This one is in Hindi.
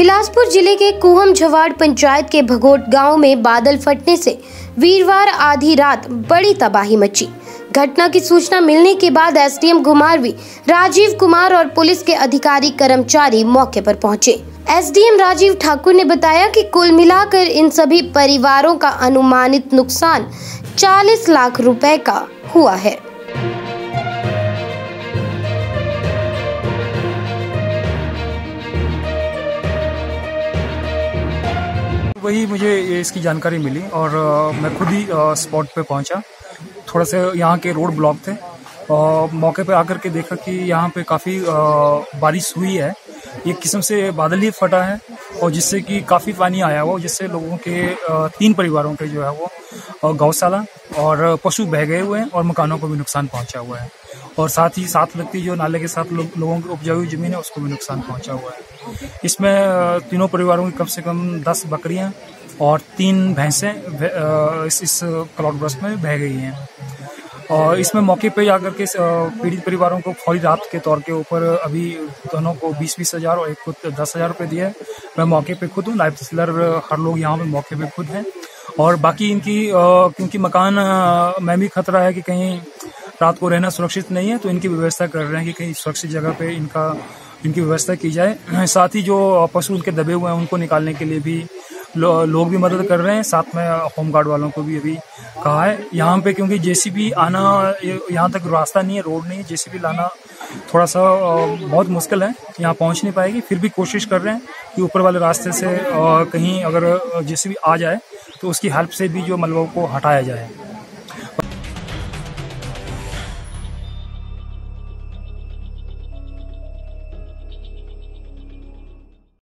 बिलासपुर जिले के कुहमझवाड़ पंचायत के भगोट गांव में बादल फटने से वीरवार आधी रात बड़ी तबाही मची। घटना की सूचना मिलने के बाद एसडीएम घुमारवीं राजीव कुमार और पुलिस के अधिकारी कर्मचारी मौके पर पहुंचे। एसडीएम राजीव ठाकुर ने बताया कि कुल मिलाकर इन सभी परिवारों का अनुमानित नुकसान 40 लाख रुपए का हुआ है। वही मुझे इसकी जानकारी मिली और मैं खुद ही स्पॉट पे पहुंचा। थोड़ा सा यहाँ के रोड ब्लॉक थे और मौके पे आकर के देखा कि यहाँ पे काफ़ी बारिश हुई है। एक किस्म से बादल ही फटा है और जिससे कि काफ़ी पानी आया हुआ, जिससे लोगों के 3 परिवारों के जो है वो गौशाला और पशु बह गए हुए हैं और मकानों को भी नुकसान पहुँचा हुआ है और साथ ही साथ लगती जो नाले के साथ लोगों की उपजाऊ जमीन है उसको भी नुकसान पहुंचा हुआ है। इसमें 3 परिवारों की कम से कम 10 बकरियां और 3 भैंसें इस क्लाउडबर्स्ट में बह गई हैं और इसमें मौके पे जाकर के पीड़ित परिवारों को फौरी राहत के तौर के ऊपर अभी दोनों को 20-20 हज़ार और एक को 10 हज़ार रुपये दिए हैं। मैं मौके पे खुद हूँ, लाइफ तहसीलदार हर लोग यहाँ पे मौके पे खुद हैं और बाकी इनकी क्योंकि मकान में भी खतरा है कि कहीं रात को रहना सुरक्षित नहीं है तो इनकी व्यवस्था कर रहे हैं कि कहीं सुरक्षित जगह पे इनकी व्यवस्था की जाए। साथ ही जो पशु उनके दबे हुए हैं उनको निकालने के लिए भी लोग भी मदद कर रहे हैं। साथ में होमगार्ड वालों को भी अभी कहा है यहाँ पे, क्योंकि जेसीबी आना यहाँ तक रास्ता नहीं है, रोड नहीं है, जेसीबी लाना थोड़ा सा बहुत मुश्किल है, यहाँ पहुँच नहीं पाएगी। फिर भी कोशिश कर रहे हैं कि ऊपर वाले रास्ते से कहीं अगर जेसीबी आ जाए तो उसकी हेल्प से भी जो मलबों को हटाया जाए।